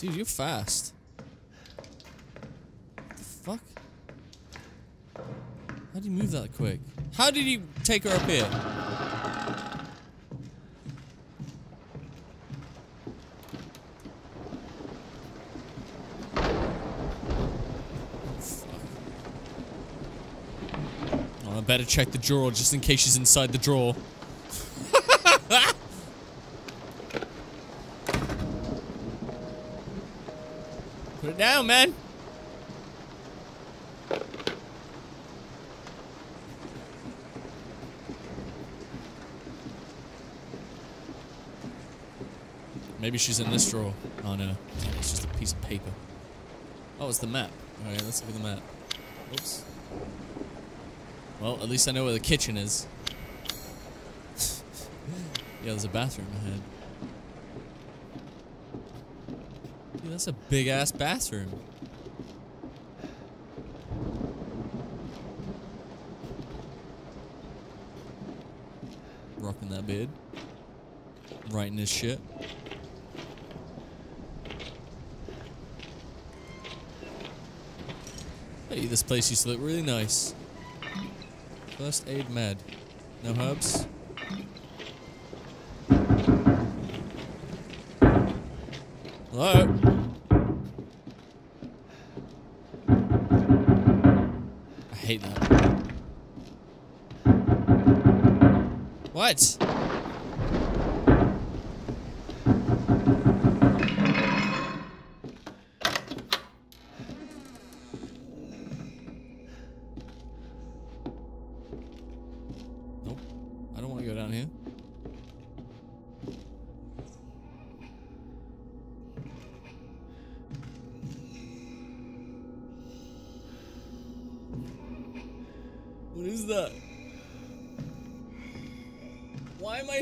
Dude, you're fast. What the fuck? How did he move that quick? How did he take her up here? Better check the drawer just in case she's inside the drawer. Put it down, man. Maybe she's in this drawer. Oh no, it's just a piece of paper. Oh, it's the map. Alright, let's look at the map. Oops. Well, at least I know where the kitchen is. Yeah, there's a bathroom ahead. Dude, that's a big-ass bathroom. Rocking that beard. Writing this shit. Hey, this place used to look really nice. First aid med. No herbs. Hello? I hate that. What?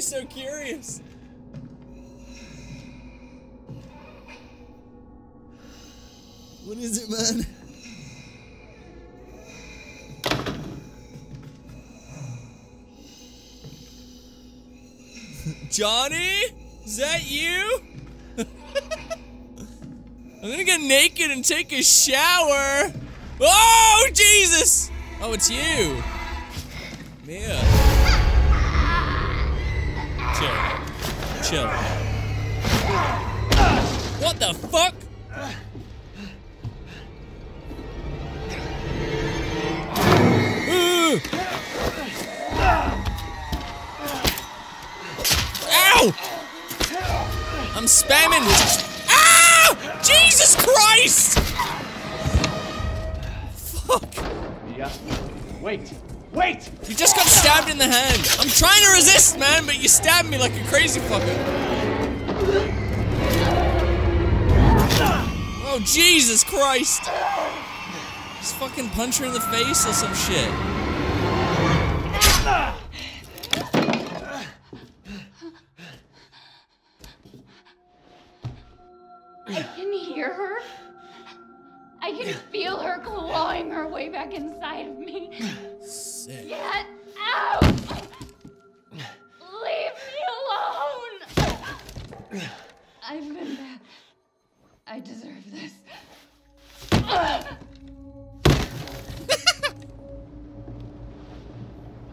So curious. What is it, man? Johnny? Is that you? I'm gonna get naked and take a shower. Oh, Jesus! Oh, it's you. Mia. Chill. What the fuck? Ooh. Ow! I'm spamming this. Ow! Jesus Christ! Fuck. Yeah. Wait. Wait! You just got stabbed in the hand. I'm trying to resist, man, but you stabbed me like a crazy fucker. Oh, Jesus Christ! Just fucking punch her in the face or some shit. I can hear her. I can feel her clawing her way back inside of me. Sick. Get out! Leave me alone! I've been bad. I deserve this. What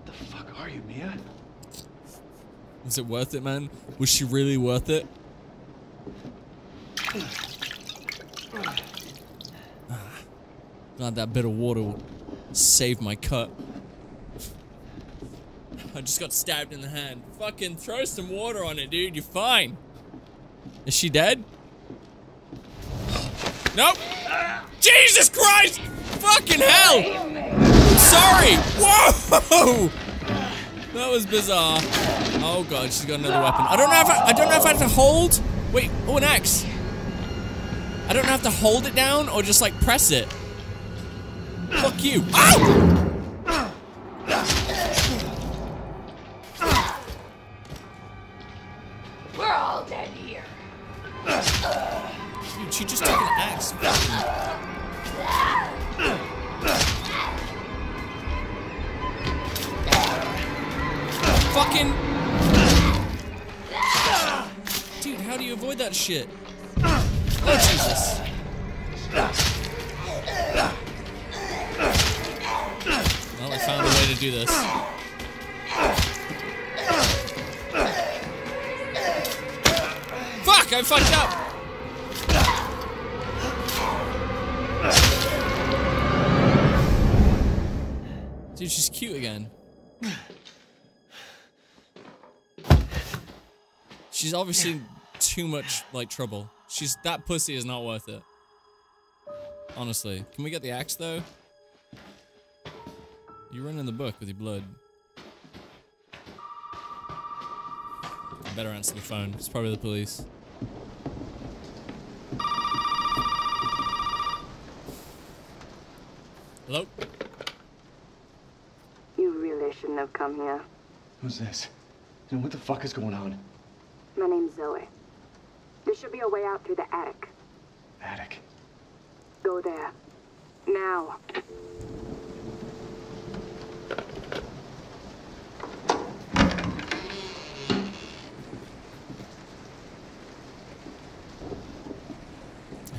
the fuck are you, Mia? Is it worth it, man? Was she really worth it? God, that bit of water will save my cut. I just got stabbed in the hand. Fucking throw some water on it, dude. You're fine. Is she dead? Nope. Jesus Christ! Fucking hell! I'm sorry! Whoa! That was bizarre. Oh God, she's got another weapon. I don't know if I have to hold. Wait. Oh, an axe. I don't have to hold it down or just like press it. Fuck you. Ow! We're all dead here. Dude, she just took an axe. Fucking. Dude, how do you avoid that shit? Oh, Jesus. Well, I found a way to do this. Fuck! I fucked up! Dude, she's cute again. She's obviously in too much, like, trouble. She's- that pussy is not worth it. Honestly. Can we get the axe, though? You're running the book with your blood. I better answer the phone. It's probably the police. Hello? You really shouldn't have come here. Who's this? And what the fuck is going on? My name's Zoe. There should be a way out through the attic. Attic? Go there. Now.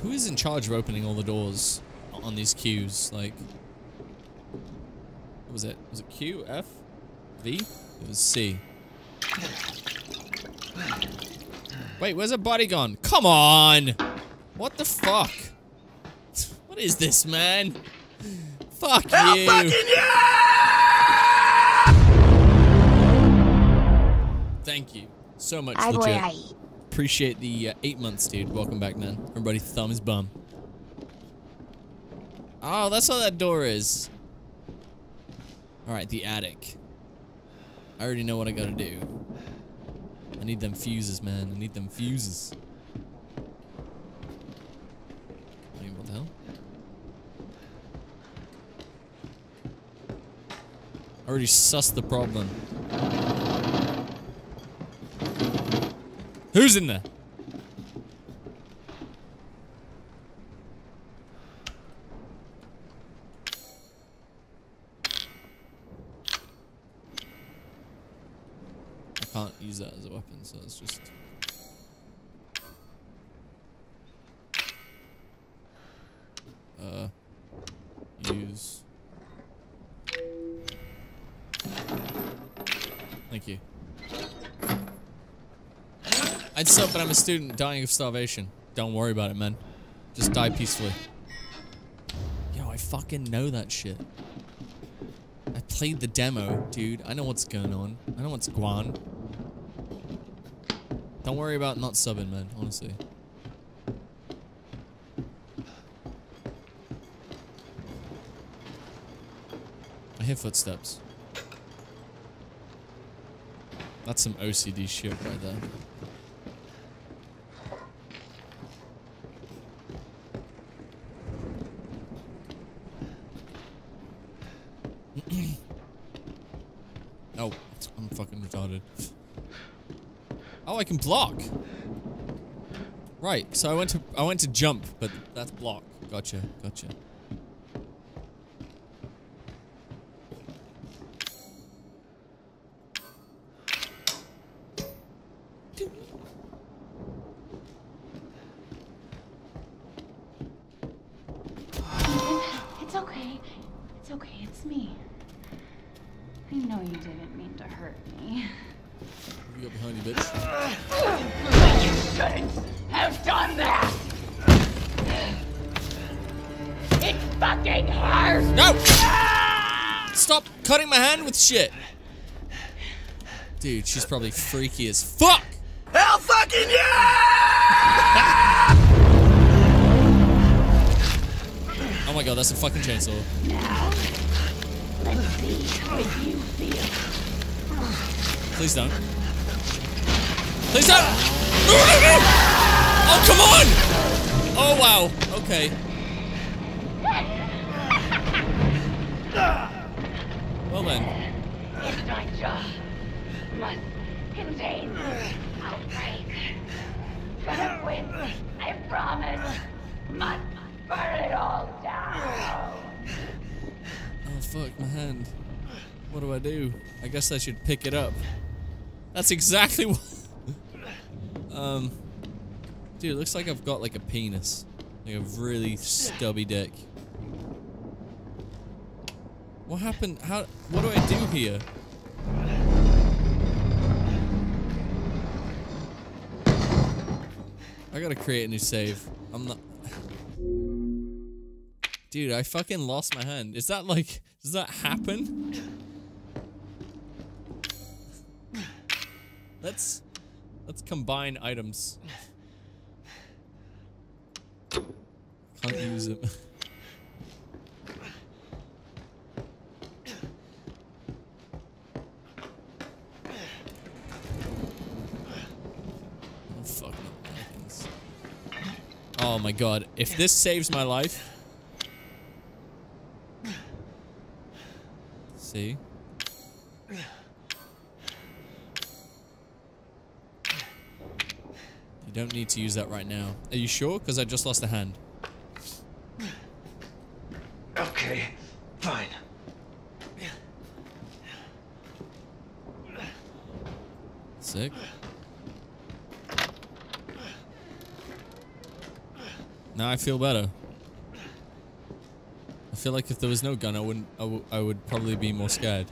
Who is in charge of opening all the doors on these queues? Like, what was it? Was it Q, F, V? It was C. Wait, where's her body gone? Come on! What the fuck? What is this, man? Fuck you! Fucking yeah! Thank you so much, legit. Appreciate the 8 months, dude. Welcome back, man. Everybody, thumb his bum. Oh, that's how that door is. Alright, the attic. I already know what I gotta do. I need them fuses, man. I need them fuses. Wait, what the hell? I already sussed the problem. Who's in there? Can't use that as a weapon, so it's just... Use... Thank you. I'd stop, but I'm a student dying of starvation. Don't worry about it, man. Just die peacefully. Yo, I fucking know that shit. I played the demo, dude. I know what's going on. I know what's going on. Don't worry about not subbing, man, honestly. I hear footsteps. That's some OCD shit right there. Oh, I'm fucking retarded. Oh, I can block. Right, so I went to jump, but that's block. Gotcha, gotcha. It's okay. It's okay. It's me. I know you didn't mean to hurt me. You got behind you, bitch. You shouldn't have done that! It fucking hurts! No! Ah! Stop cutting my hand with shit! Dude, she's probably freaky as fuck! Hell fucking yeah! Oh my god, that's a fucking chainsaw. Now, let's see how you feel. Please don't. Please don't! Oh, come on! Oh, wow. Okay. Well then. It's my job. Must contain outbreak. But when I promise, must burn it all down. Oh, fuck, my hand. What do I do? I guess I should pick it up. That's exactly what... Dude, it looks like I've got like a penis. Like a really stubby dick. What happened? How? What do I do here? I gotta create a new save. I'm not... Dude, I fucking lost my hand. Is that like... Does that happen? Let's combine items. Can't use it. Oh, fuck. Oh my god. If this saves my life... See? You don't need to use that right now. Are you sure? Because I just lost a hand. Okay, fine. Sick. Now I feel better. I feel like if there was no gun, I would probably be more scared.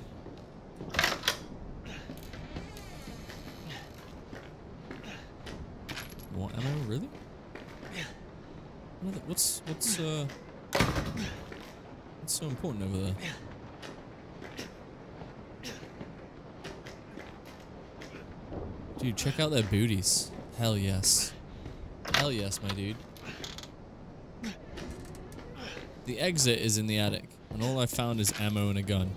More ammo, really? What's so important over there? Dude, check out their booties. Hell yes. Hell yes, my dude. The exit is in the attic, and all I found is ammo and a gun.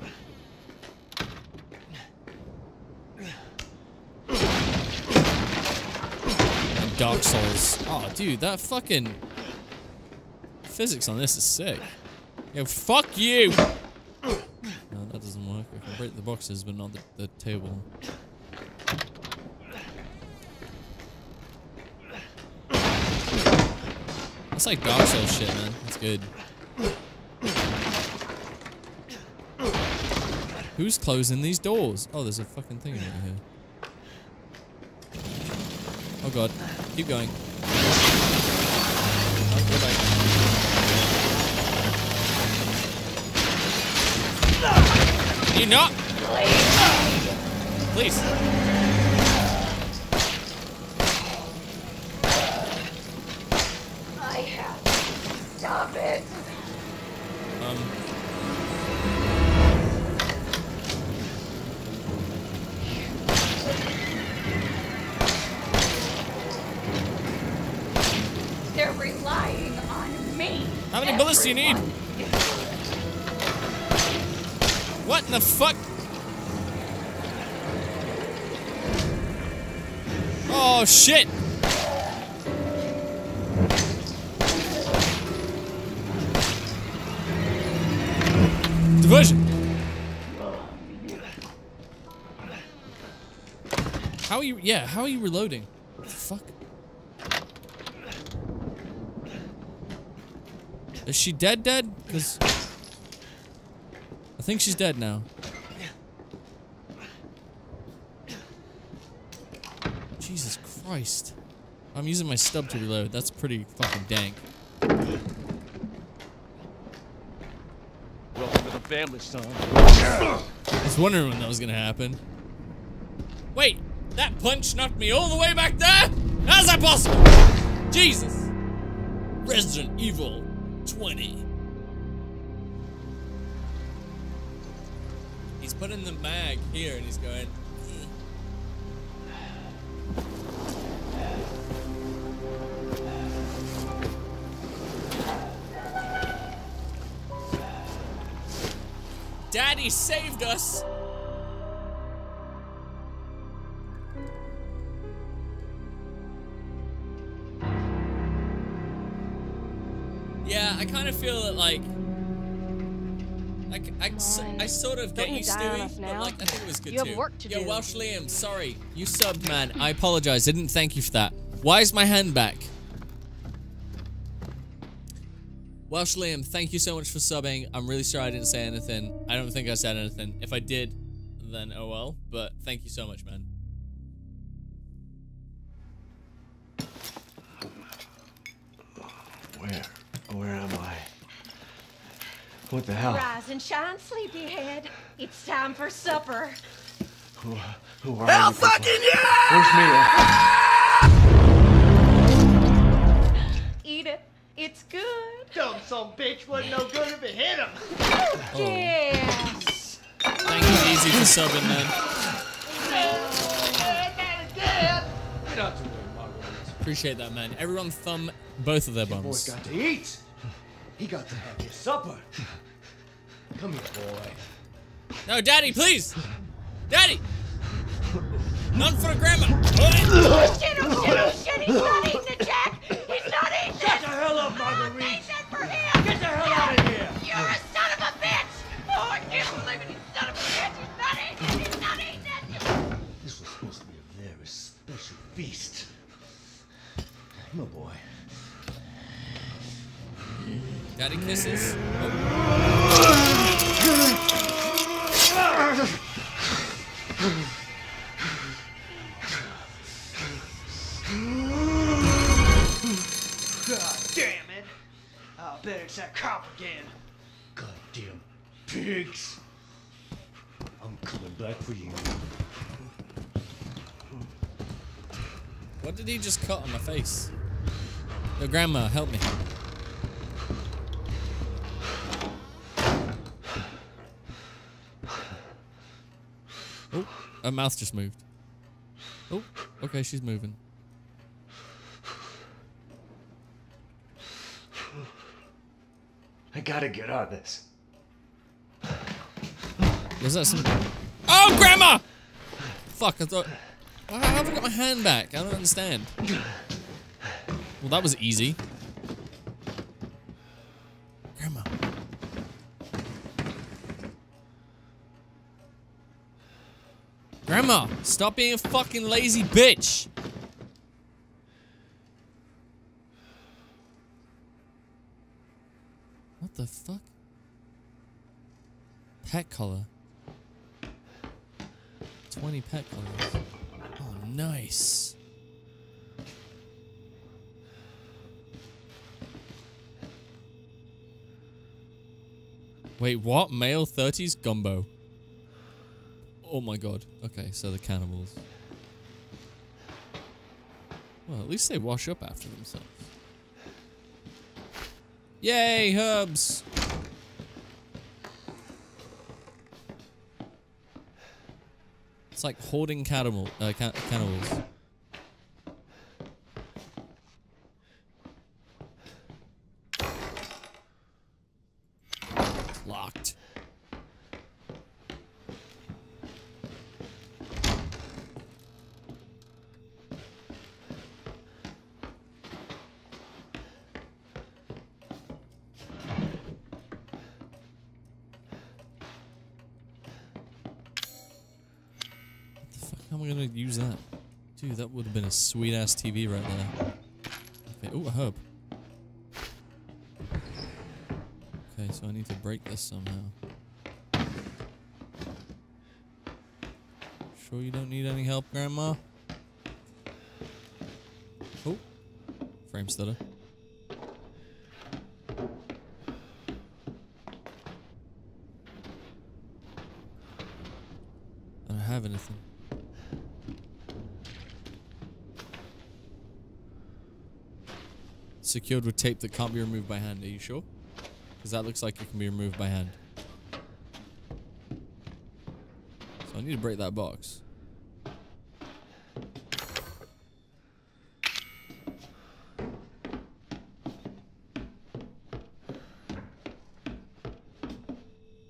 And Dark Souls. Oh, dude, that fucking physics on this is sick. Yo, fuck you! No, that doesn't work. I can break the boxes, but not the table. That's like Dark Souls shit, man. That's good. Who's closing these doors? Oh, there's a fucking thing over here. Oh god. Keep going. Oh, can you not? Please. I have to stop it. How many bullets do you need? What in the fuck? Oh shit! Diversion! How are you? Yeah, how are you reloading? What the fuck? Is she dead? Because I think she's dead now. Jesus Christ. I'm using my stub to reload. That's pretty fucking dank. Welcome to the family, son. I was wondering when that was gonna happen. Wait! That punch knocked me all the way back there? How's that possible? Jesus! Resident Evil 20. He's putting the mag here and he's going. Daddy saved us. I kind of feel that like I sort of get you, Stewie, but like I think it was good too. You have work to do. Yo, Welsh Liam, sorry, you subbed, man. I apologize. I didn't thank you for that. Why is my hand back? Welsh Liam, thank you so much for subbing. I'm really sorry I didn't say anything. I don't think I said anything. If I did, then oh well. But thank you so much, man. What the hell? Rise and shine, sleepyhead. It's time for supper. Who are hell you? Hell fucking yeah! Where's Mia? Eat it. It's good. Dumb son bitch wasn't no good if it hit him. Oh. Yes. Thank you, Easy, for subbing, man. Appreciate that, man. Everyone thumb both of their bums. Boy's got to eat. He got to have his supper. Come here, boy. No, Daddy, please. Daddy. None for a grandma. Oh, shit, oh, shit, oh, shit. He's not eating it, Jack. He's not eating it. Shut the hell up, Marguerite. I made that for him. Get the hell out of here. You're a son of a bitch. Oh, I can't believe it. He's son of a bitch. He's not eating it. He's not eating it. This was supposed to be a very special feast. Come on, boy. Daddy kisses. Oh. God damn it! I bet it's that cop again. Goddamn pigs! I'm coming back for you. What did he just cut on my face? Yo, Grandma, help me. Oh, her mouth just moved. Oh, okay, she's moving. I gotta get out of this. Was that something? Oh, Grandma! Fuck, I thought... How have I got my hand back? I don't understand. Well, that was easy. Grandma. Grandma, stop being a fucking lazy bitch. What the fuck? Pet collar. 20 pet collars. Oh, nice. Wait, what? Male 30s gumbo. Oh my god. Okay, so the cannibals. Well, at least they wash up after themselves. Yay, herbs! It's like hoarding cannibals. Locked. Use that. Dude, that would have been a sweet ass TV right there. Okay. Ooh, a herb. Okay, so I need to break this somehow. Sure you don't need any help, Grandma? Oh. Frame stutter. I don't have anything. Secured with tape that can't be removed by hand. Are you sure? Because that looks like it can be removed by hand. So I need to break that box.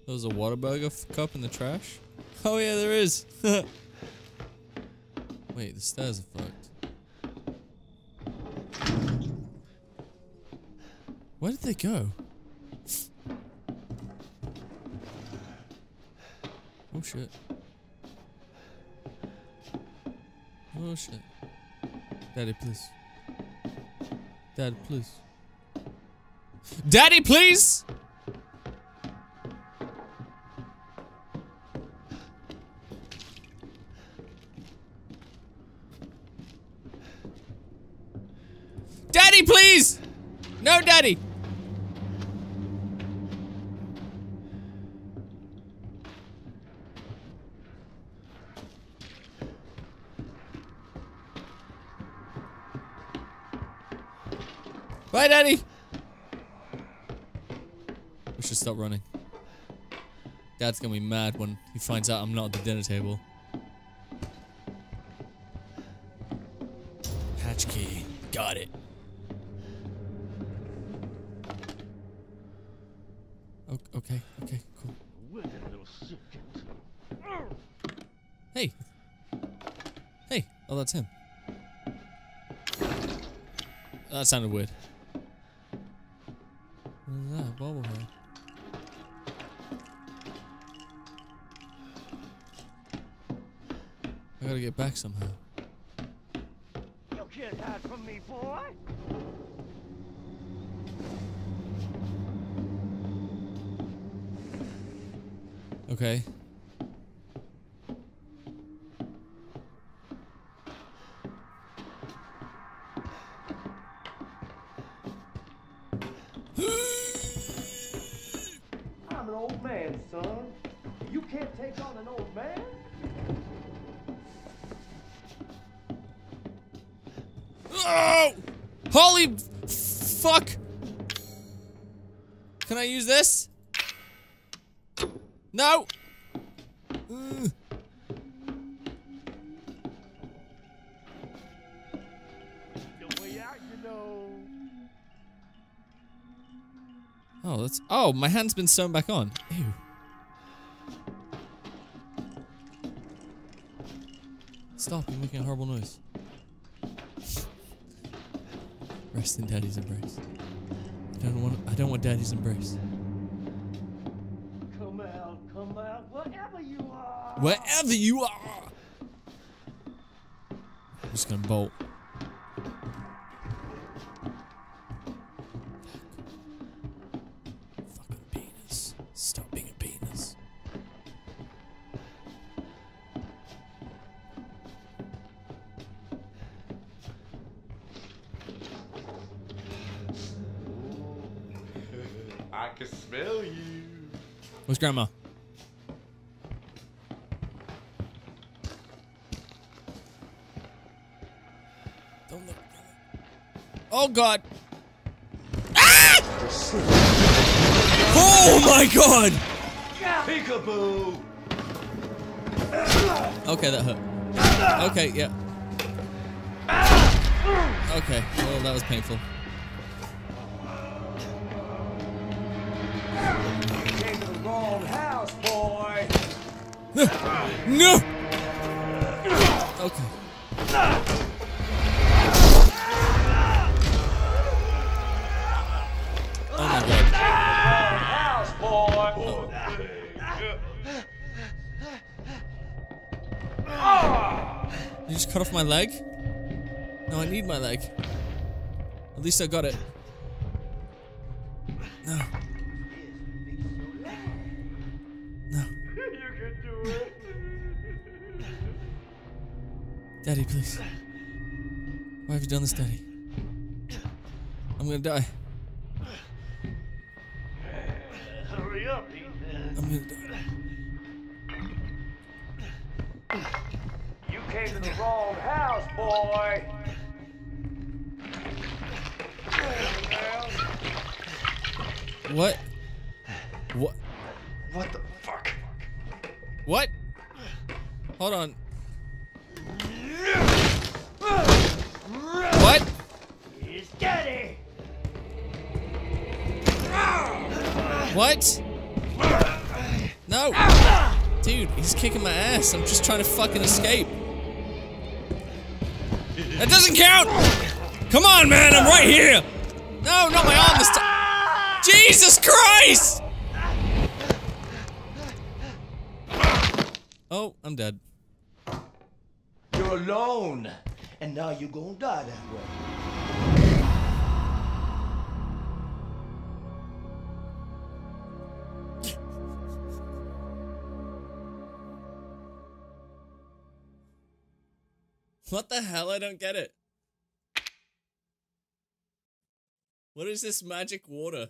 There's a Whataburger cup in the trash. Oh yeah, there is. Wait, the stairs are fucked. Where did they go? Oh shit. Oh shit. Daddy, please. Daddy, please. Daddy, please! Daddy, please! No, Daddy! Bye, Daddy! We should stop running. Dad's gonna be mad when he finds out I'm not at the dinner table. Hatchkey. Got it. Okay, okay, cool. Hey! Hey! Oh, that's him. That sounded weird. What is that? Bobblehead. I gotta get back somehow. You can't hide from me, boy. Okay. I'm an old man, son. You can't take on an old man. Oh! Holy fuck! Can I use this? No! Ugh. Oh, that's... Oh, my hand's been sewn back on. Ew. Stop, you're making a horrible noise. Rest in Daddy's embrace. I don't want Daddy's embrace. Wherever you are! I'm just gonna bolt. Fucking penis. Stop being a penis. I can smell you. Where's Grandma? Oh God! Ah! Oh my God! Peekaboo! Okay, that hurt. Okay, yeah. Okay, well that was painful. You came to the wrong house, boy. No! Okay. You just cut off my leg? No, I need my leg. At least I got it. No. No. You can do it. Daddy, please. Why have you done this, Daddy? I'm gonna die. Hurry up, I'm gonna die. You came to the wrong house, boy. What? What? What the fuck? What? Hold on. What? He's Daddy. What? No. Dude, he's kicking my ass. I'm just trying to fucking escape. That doesn't count! Come on, man, I'm right here! No, not my arm this time! Jesus Christ! Oh, I'm dead. You're alone, and now you're gonna die that way. What the hell? I don't get it. What is this magic water?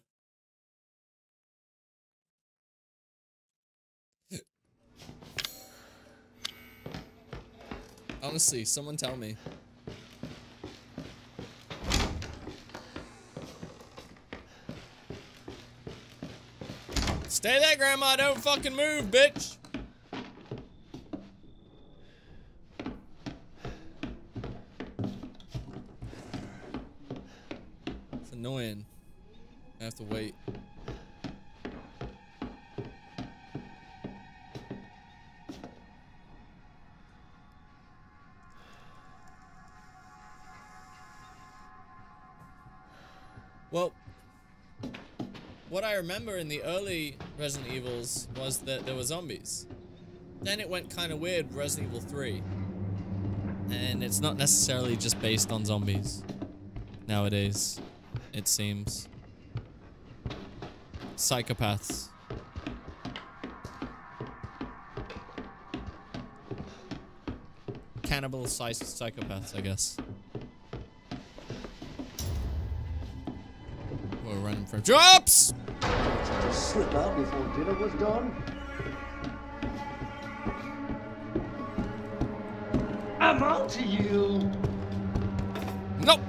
Honestly, someone tell me. Stay there, Grandma. Don't fucking move, bitch. It's annoying. I have to wait. Well, what I remember in the early Resident Evils was that there were zombies. Then it went kind of weird with Resident Evil 3. And it's not necessarily just based on zombies nowadays, it seems. Psychopaths. Cannibal psychopaths, I guess. For drops! Just slip out before dinner was done. I'm on to you. Nope.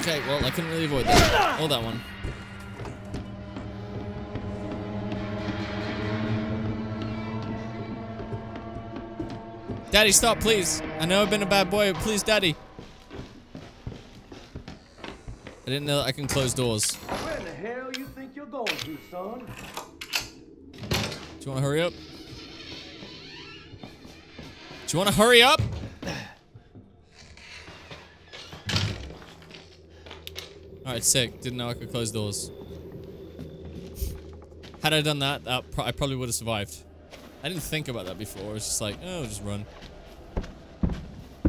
Okay, well, I couldn't really avoid that. Oh, that one. Daddy, stop, please. I know I've been a bad boy, but please, Daddy. I didn't know that I can close doors. Where the hell you think you're going to, son? Do you want to hurry up? Do you want to hurry up? Alright, sick. Didn't know I could close doors. Had I done that, I probably would have survived. I didn't think about that before. I was just like, oh, just run.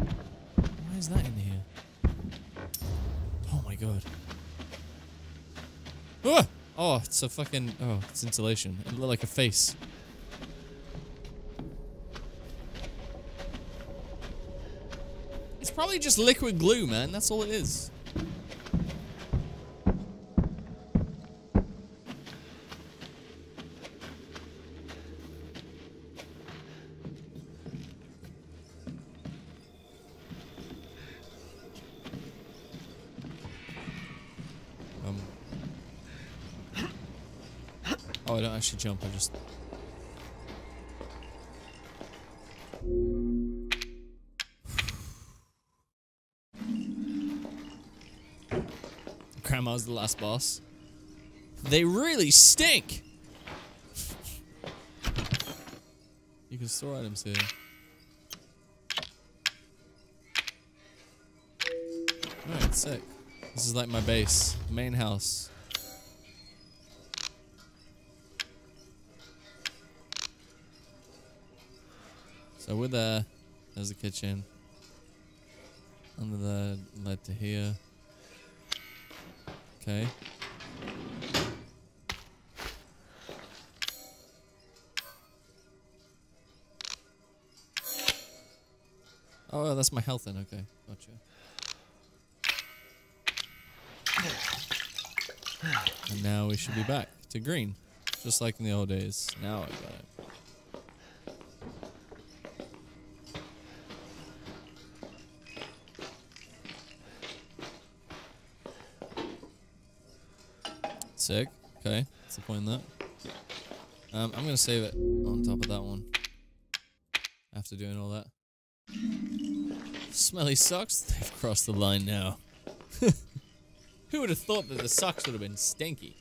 Why is that in here? God. Oh! Oh, it's a fucking... Oh, it's insulation. It looked like a face. It's probably just liquid glue, man. That's all it is. Oh, I don't actually jump, I just... Grandma's the last boss. They really stink! You can store items here. Alright, sick. This is like my base. Main house. So we're there. There's the kitchen. Under there, led to here. Okay. Oh, that's my health then. Okay, gotcha. And now we should be back to green, just like in the old days. Now I got it. Sick. Okay, that's the point in that. I'm gonna save it on top of that one. After doing all that. Smelly socks? They've crossed the line now. Who would have thought that the socks would have been stinky?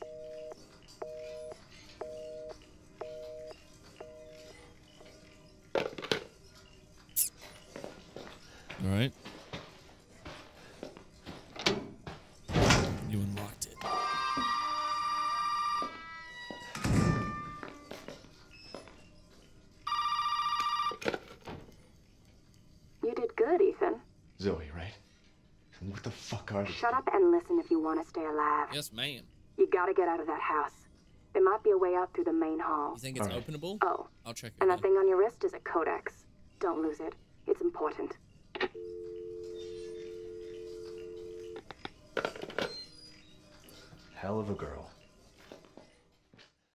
Alright. Zoe, right? And what the fuck are you? Shut up and listen if you want to stay alive. Yes, ma'am. You gotta get out of that house. There might be a way out through the main hall. You think it's right. Openable? Oh. I'll check it. And that thing on your wrist is a codex. Don't lose it. It's important. Hell of a girl.